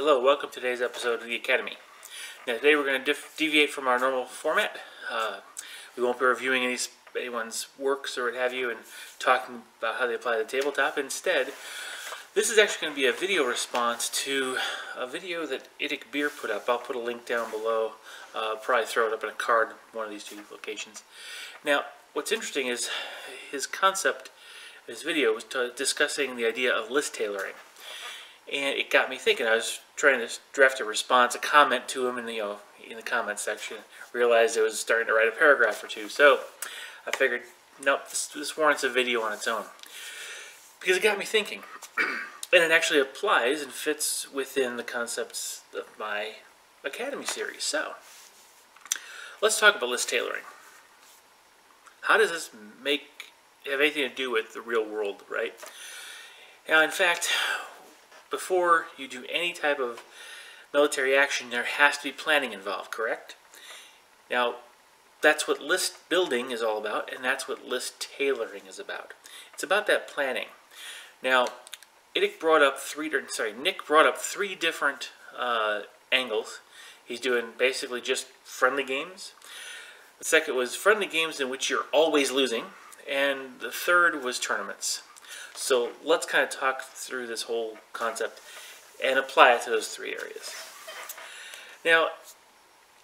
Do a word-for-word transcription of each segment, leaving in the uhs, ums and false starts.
Hello, welcome to today's episode of The Academy. Now today we're going to deviate from our normal format. Uh, we won't be reviewing any, anyone's works or what have you and talking about how they apply to the tabletop. Instead, this is actually going to be a video response to a video that Itik Beer put up. I'll put a link down below, uh, probably throw it up in a card in one of these two locations. Now what's interesting is his concept, his video was t discussing the idea of list tailoring. And it got me thinking. I was trying to draft a response, a comment to him, and you know, in the comment section, realized I was starting to write a paragraph or two. So I figured, nope, this, this warrants a video on its own, because it got me thinking, and it actually applies and fits within the concepts of my Academy series. So let's talk about list tailoring. How does this make have anything to do with the real world, right? Now, in fact, before you do any type of military action, there has to be planning involved, correct? Now, that's what list building is all about, and that's what list tailoring is about. It's about that planning. Now, Itik brought up three, sorry, Nick brought up three different uh, angles. He's doing basically just friendly games. The second was friendly games in which you're always losing, and the third was tournaments. So let's kind of talk through this whole concept and apply it to those three areas. Now,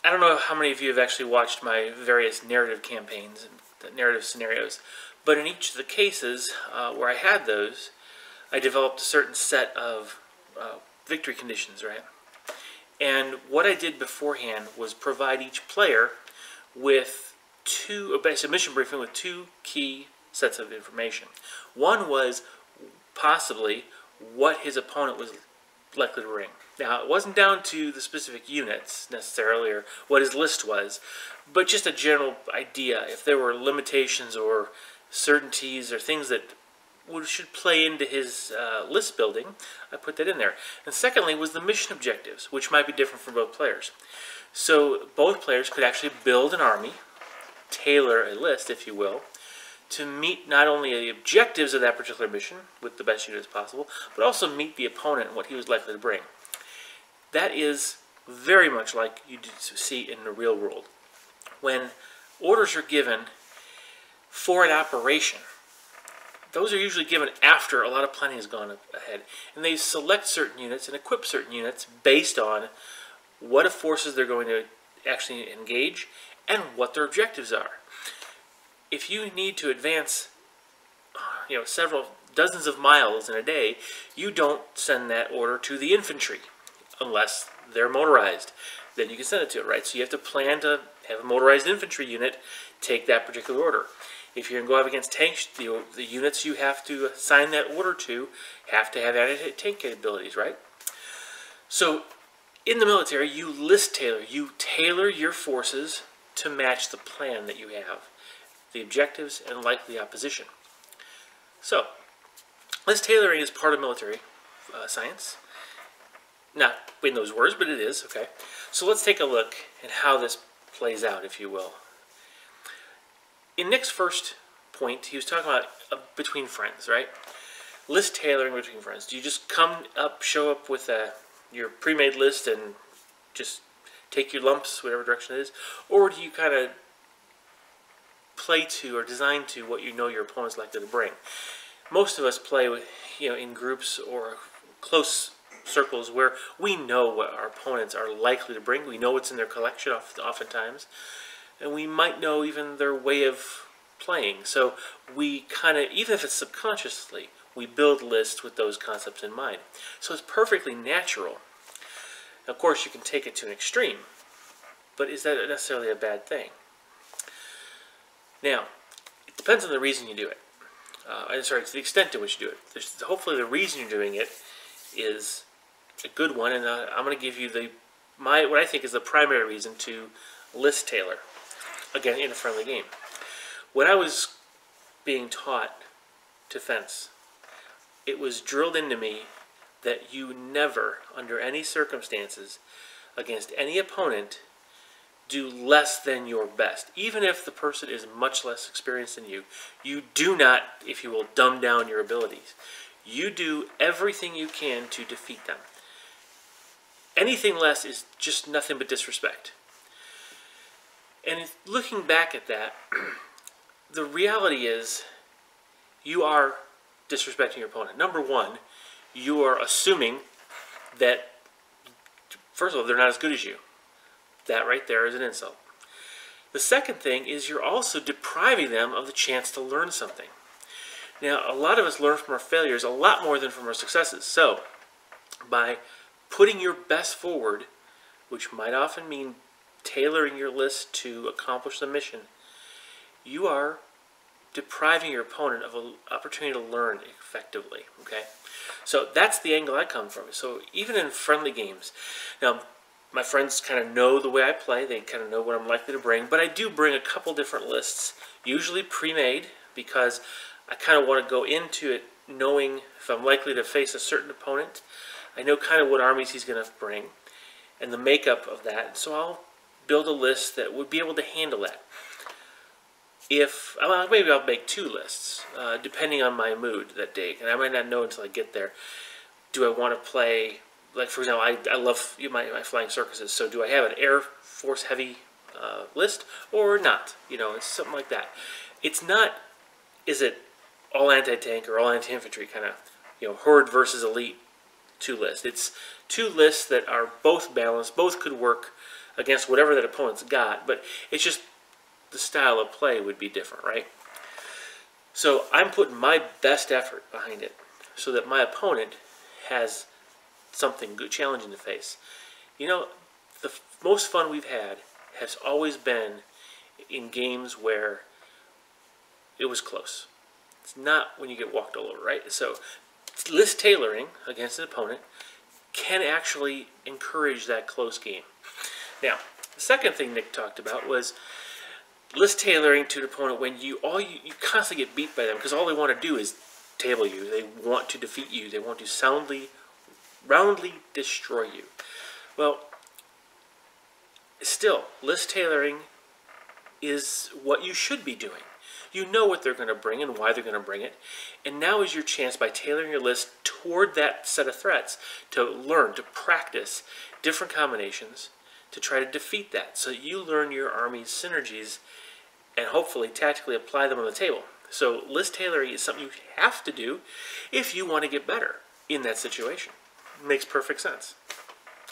I don't know how many of you have actually watched my various narrative campaigns and narrative scenarios, but in each of the cases uh, where I had those, I developed a certain set of uh, victory conditions, right? And what I did beforehand was provide each player with two, basically a mission briefing with two key sets of information. One was possibly what his opponent was likely to bring. Now, it wasn't down to the specific units necessarily or what his list was, but just a general idea if there were limitations or certainties or things that would, should play into his uh, list building. I put that in there. And secondly was the mission objectives, which might be different for both players. So both players could actually build an army, tailor a list, if you will, to meet not only the objectives of that particular mission with the best units possible, but also meet the opponent and what he was likely to bring. That is very much like you see in the real world. When orders are given for an operation, those are usually given after a lot of planning has gone ahead. And they select certain units and equip certain units based on what forces they're going to actually engage and what their objectives are. If you need to advance, you know, several dozens of miles in a day, you don't send that order to the infantry unless they're motorized. Then you can send it to it, right? So you have to plan to have a motorized infantry unit take that particular order. If you're going to go up against tanks, the, the units you have to assign that order to have to have anti-tank capabilities, right? So in the military, you list tailor. You tailor your forces to match the plan that you have, the objectives, and likely opposition. So, list tailoring is part of military uh, science. Not in those words, but it is, okay? So let's take a look at how this plays out, if you will. In Nick's first point, he was talking about uh, between friends, right? List tailoring between friends. Do you just come up, show up with uh, your pre-made list and just take your lumps, whatever direction it is? Or do you kind of play to or design to what you know your opponent's likely to bring? Most of us play with, you know, in groups or close circles where we know what our opponents are likely to bring. We know what's in their collection oftentimes, and we might know even their way of playing. So we kind of, even if it's subconsciously, we build lists with those concepts in mind. So it's perfectly natural. Of course, you can take it to an extreme, but is that necessarily a bad thing? Now, it depends on the reason you do it. Uh, I'm sorry, it's the extent to which you do it. There's, hopefully the reason you're doing it is a good one, and uh, I'm going to give you the my what I think is the primary reason to list tailor, again, in a friendly game. When I was being taught to fence, it was drilled into me that you never, under any circumstances, against any opponent, do less than your best. Even if the person is much less experienced than you, you do not, if you will, dumb down your abilities. You do everything you can to defeat them. Anything less is just nothing but disrespect. And looking back at that, the reality is you are disrespecting your opponent. Number one, you are assuming that, first of all, they're not as good as you. That right there is an insult. The second thing is you're also depriving them of the chance to learn something. Now, a lot of us learn from our failures a lot more than from our successes. So, by putting your best forward, which might often mean tailoring your list to accomplish the mission, you are depriving your opponent of an opportunity to learn effectively, okay? So that's the angle I come from. So even in friendly games, now my friends kind of know the way I play, they kind of know what I'm likely to bring, but I do bring a couple different lists, usually pre-made, because I kind of want to go into it knowing if I'm likely to face a certain opponent. I know kind of what armies he's going to bring and the makeup of that, so I'll build a list that would be able to handle that. If, well, maybe I'll make two lists, uh, depending on my mood that day, and I might not know until I get there. Do I want to play, like for example, I, I love you know, my, my flying circuses, so do I have an Air Force heavy uh, list or not? You know, it's something like that. It's not, is it all anti-tank or all anti-infantry kind of, you know, horde versus elite two lists. It's two lists that are both balanced, both could work against whatever that opponent's got, but it's just the style of play would be different, right? So I'm putting my best effort behind it so that my opponent has something good, challenging to face. You know, the most fun we've had has always been in games where it was close. It's not when you get walked all over, right? So list tailoring against an opponent can actually encourage that close game. Now, the second thing Nick talked about was list tailoring to an opponent when you all you, you constantly get beat by them because all they want to do is table you. They want to defeat you. They want to soundly, roundly destroy you. Well, still, list tailoring is what you should be doing. You know what they're going to bring and why they're going to bring it. And now is your chance by tailoring your list toward that set of threats to learn, to practice different combinations to try to defeat that. So you learn your army's synergies and hopefully tactically apply them on the table. So list tailoring is something you have to do if you want to get better in that situation. It makes perfect sense.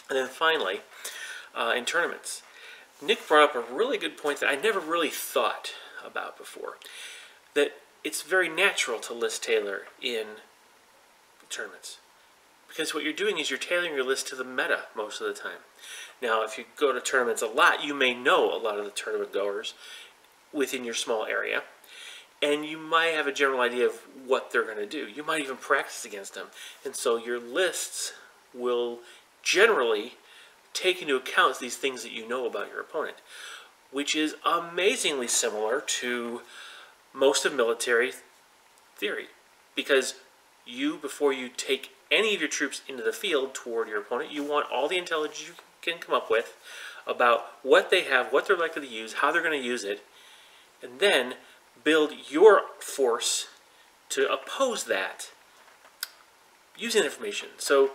And then finally, uh, in tournaments, Nick brought up a really good point that I never really thought about before, that it's very natural to list tailor in tournaments, because what you're doing is you're tailoring your list to the meta most of the time. Now, if you go to tournaments a lot, you may know a lot of the tournament goers within your small area, and you might have a general idea of what they're going to do. You might even practice against them, and so your lists will generally take into account these things that you know about your opponent, which is amazingly similar to most of military theory, because you, before you take any of your troops into the field toward your opponent, you want all the intelligence you can come up with about what they have, what they're likely to use, how they're going to use it, and then build your force to oppose that using information. So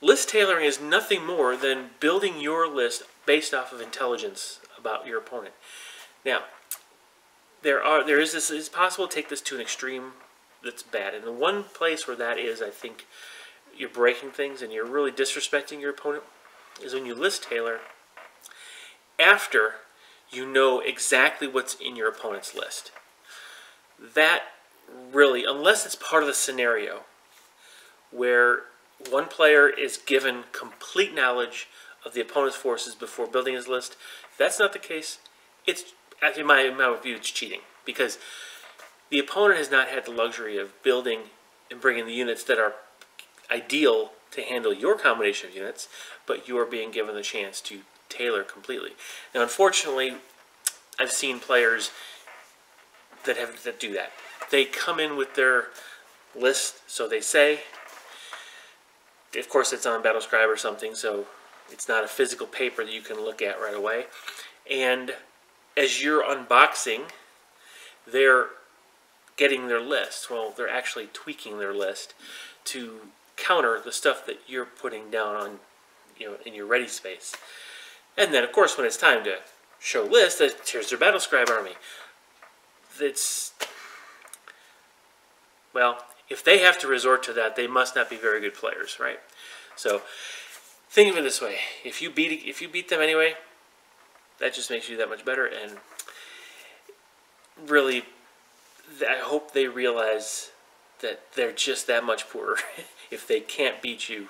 list tailoring is nothing more than building your list based off of intelligence about your opponent. Now, there are there is this it's possible to take this to an extreme that's bad, and the one place where that is, I think, you're breaking things and you're really disrespecting your opponent is when you list tailor after you know exactly what's in your opponent's list. That really, unless it's part of the scenario where one player is given complete knowledge of the opponent's forces before building his list, if that's not the case, it's, in my, in my view, it's cheating, because the opponent has not had the luxury of building and bringing the units that are ideal to handle your combination of units, but you are being given the chance to tailor completely. Now, unfortunately, I've seen players that have that do that. They come in with their list, so they say. Of course, it's on Battlescribe or something, so it's not a physical paper that you can look at right away. And as you're unboxing, they're getting their list. Well, they're actually tweaking their list to counter the stuff that you're putting down on you know, in your ready space. And then, of course, when it's time to show list, here's their battle scribe army. It's, well, if they have to resort to that, they must not be very good players, right? So think of it this way: if you beat if you beat them anyway, that just makes you that much better. And really, I hope they realize that they're just that much poorer if they can't beat you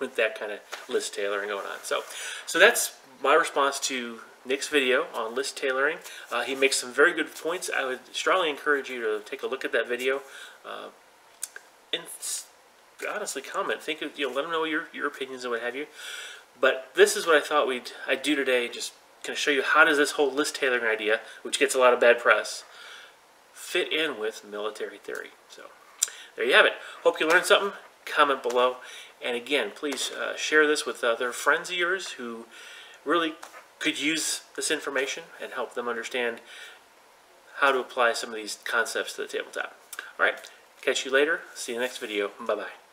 with that kind of list tailoring going on. So, so that's my response to Nick's video on list tailoring. Uh, he makes some very good points. I would strongly encourage you to take a look at that video, uh, and honestly comment. Think of, you know, let them know your your opinions and what have you. But this is what I thought we'd I'd do today. Just kind of show you how does this whole list tailoring idea, which gets a lot of bad press, fit in with military theory. So there you have it. Hope you learned something. Comment below, and again, please uh, share this with other friends of yours who really could use this information and help them understand how to apply some of these concepts to the tabletop. All right, catch you later. See you in the next video. Bye-bye.